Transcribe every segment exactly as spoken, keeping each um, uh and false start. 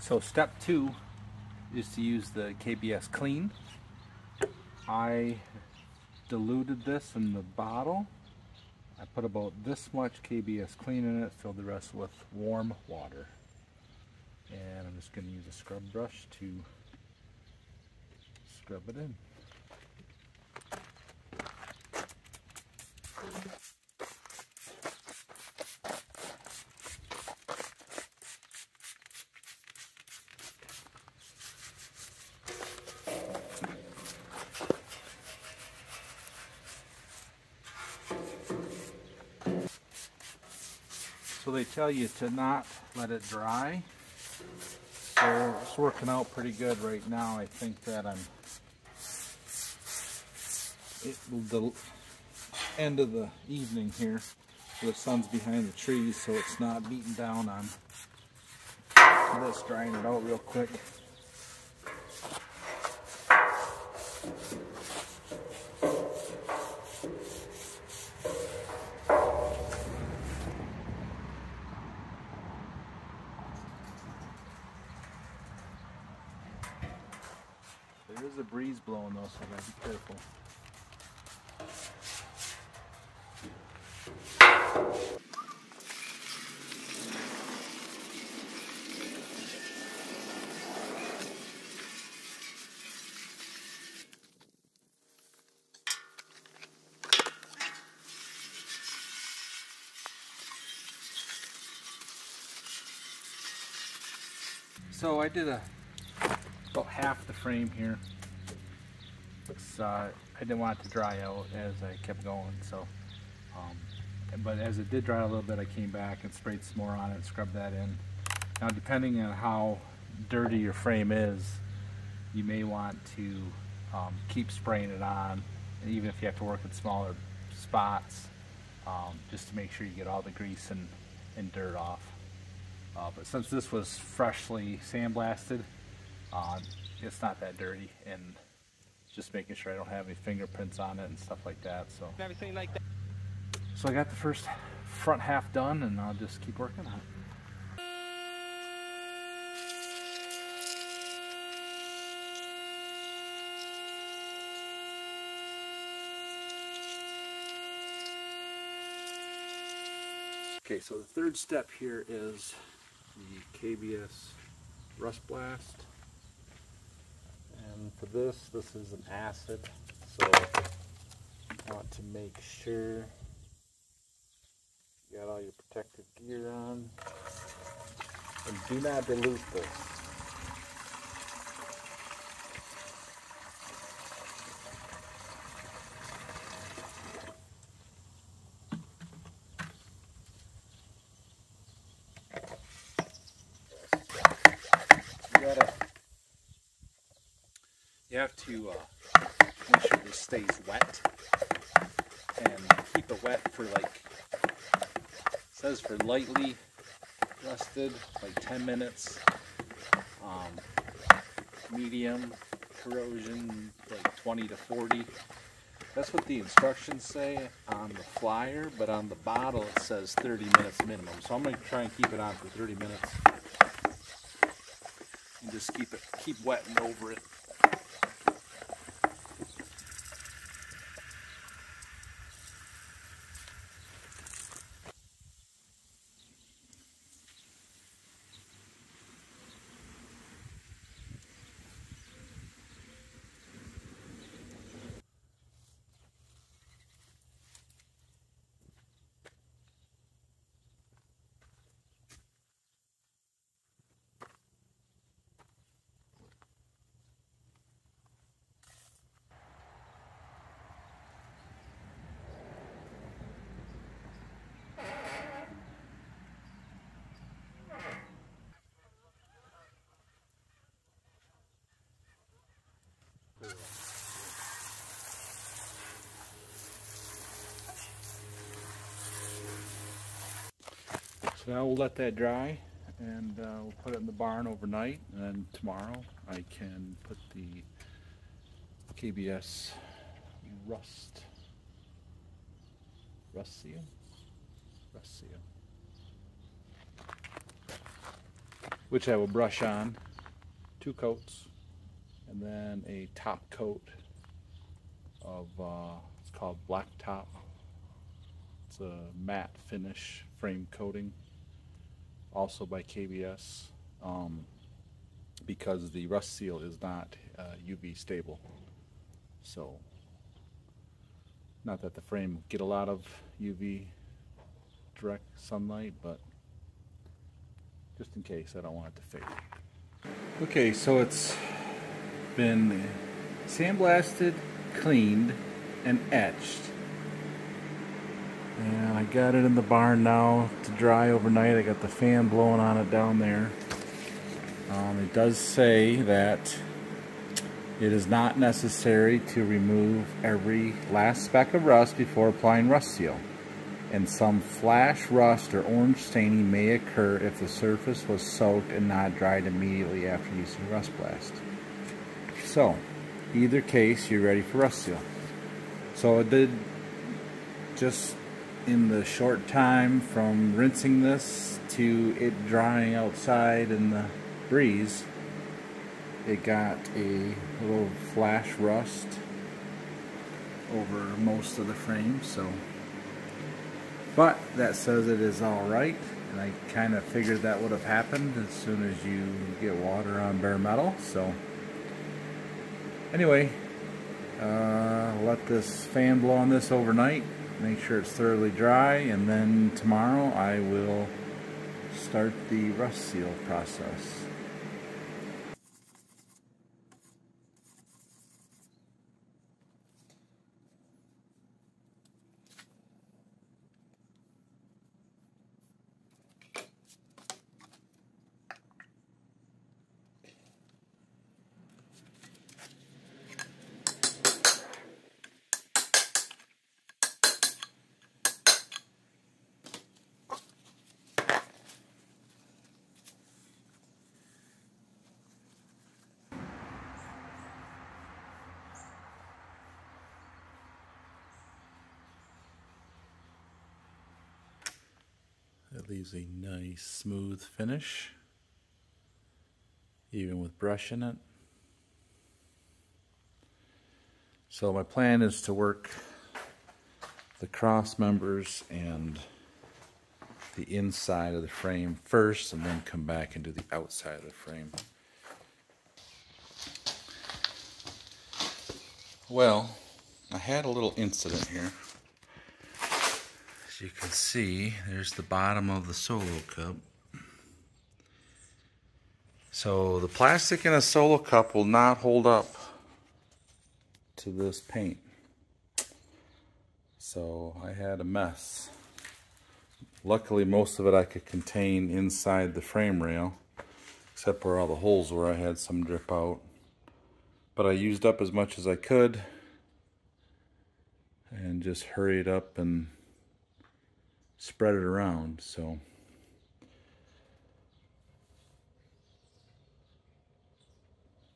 So step two is to use the K B S Clean. I diluted this in the bottle. I put about this much K B S Clean in it, filled the rest with warm water. And I'm just going to use a scrub brush to scrub it in. So they tell you to not let it dry. So it's working out pretty good right now. I think that I'm it will the end of the evening here. The sun's behind the trees, so it's not beating down on this, drying it out real quick. There is a breeze blowing though, so I gotta be careful. So I did a about half the frame here. It's, uh, I didn't want it to dry out as I kept going, so um, but as it did dry a little bit, I came back and sprayed some more on it and scrubbed that in. Now, depending on how dirty your frame is, you may want to um, keep spraying it on, even if you have to work in smaller spots, um, just to make sure you get all the grease and, and dirt off. Uh, but since this was freshly sandblasted, Uh, it's not that dirty, and just making sure I don't have any fingerprints on it and stuff like that. So everything like that. So I got the first front half done, and I'll just keep working on it. Okay, so the third step here is the K B S Rust Blast. And for this, this is an acid, so I want to make sure you got all your protective gear on, and do not dilute this. You gotta You have to uh, make sure this stays wet, and keep it wet for, like, it says for lightly rusted, like ten minutes, um, medium corrosion, like twenty to forty. That's what the instructions say on the flyer, but on the bottle it says thirty minutes minimum. So I'm going to try and keep it on for thirty minutes, and just keep it, keep wetting over it. So now we'll let that dry, and uh, we'll put it in the barn overnight, and then tomorrow I can put the K B S rust rust seal rust seal which I will brush on two coats and then a top coat of uh, it's called Blacktop. It's a matte finish frame coating, also by K B S, um, because the Rust Seal is not uh, U V stable. So not that the frame will get a lot of U V direct sunlight, but just in case, I don't want it to fade. Okay, so it's been sandblasted, cleaned, and etched. And I got it in the barn now to dry overnight. I got the fan blowing on it down there. Um, it does say that it is not necessary to remove every last speck of rust before applying Rust Seal, and some flash rust or orange staining may occur if the surface was soaked and not dried immediately after using Rust Blast. So, either case, you're ready for Rust Seal. So it did, just in the short time from rinsing this to it drying outside in the breeze, it got a little flash rust over most of the frame, so, but that says it is all right, and I kind of figured that would have happened as soon as you get water on bare metal. So anyway, uh, let this fan blow on this overnight, make sure it's thoroughly dry, and then tomorrow I will start the Rust Seal process. It leaves a nice smooth finish, even with brush in it. So my plan is to work the cross members and the inside of the frame first, and then come back and do the outside of the frame. Well, I had a little incident here. You can see there's the bottom of the solo cup. So the plastic in a solo cup will not hold up to this paint. So I had a mess. Luckily, most of it I could contain inside the frame rail, except for all the holes where I had some drip out. But I used up as much as I could and just hurried up and spread it around. So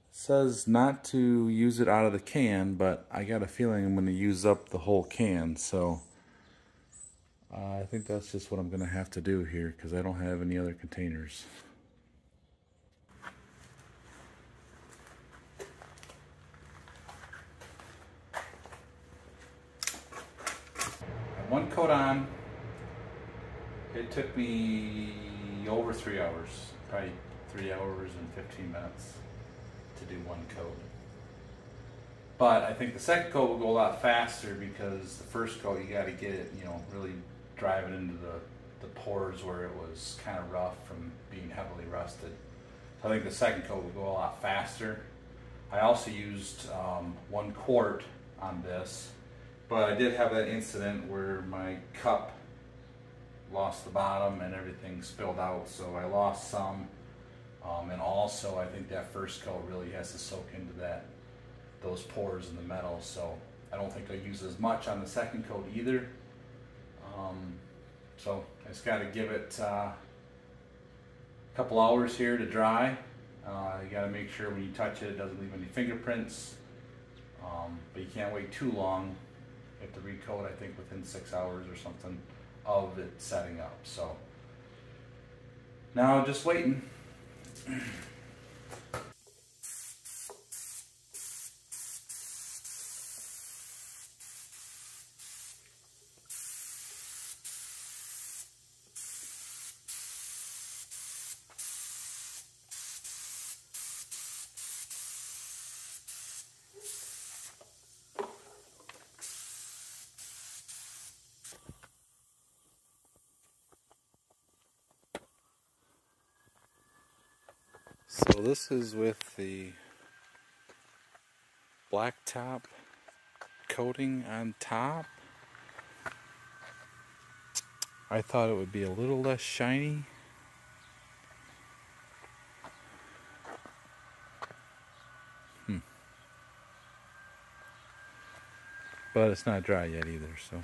it says not to use it out of the can, but I got a feeling I'm going to use up the whole can, so uh, I think that's just what I'm going to have to do here, because I don't have any other containers. One coat on. It took me over three hours, probably three hours and fifteen minutes to do one coat. But I think the second coat will go a lot faster, because the first coat you got to get it, you know, really drive it into the, the pores where it was kind of rough from being heavily rusted. So I think the second coat will go a lot faster. I also used um, one quart on this, but I did have that incident where my cup lost the bottom and everything spilled out, so I lost some, um, and also I think that first coat really has to soak into that those pores in the metal, so I don't think I'll use as much on the second coat either. Um, so I just got to give it uh, a couple hours here to dry. Uh, you got to make sure when you touch it, it doesn't leave any fingerprints, um, but you can't wait too long. You have to recoat, I think, within six hours or something of it setting up. So now just waiting, So this is with the blacktop coating on top. I thought it would be a little less shiny. Hmm. But it's not dry yet either, so.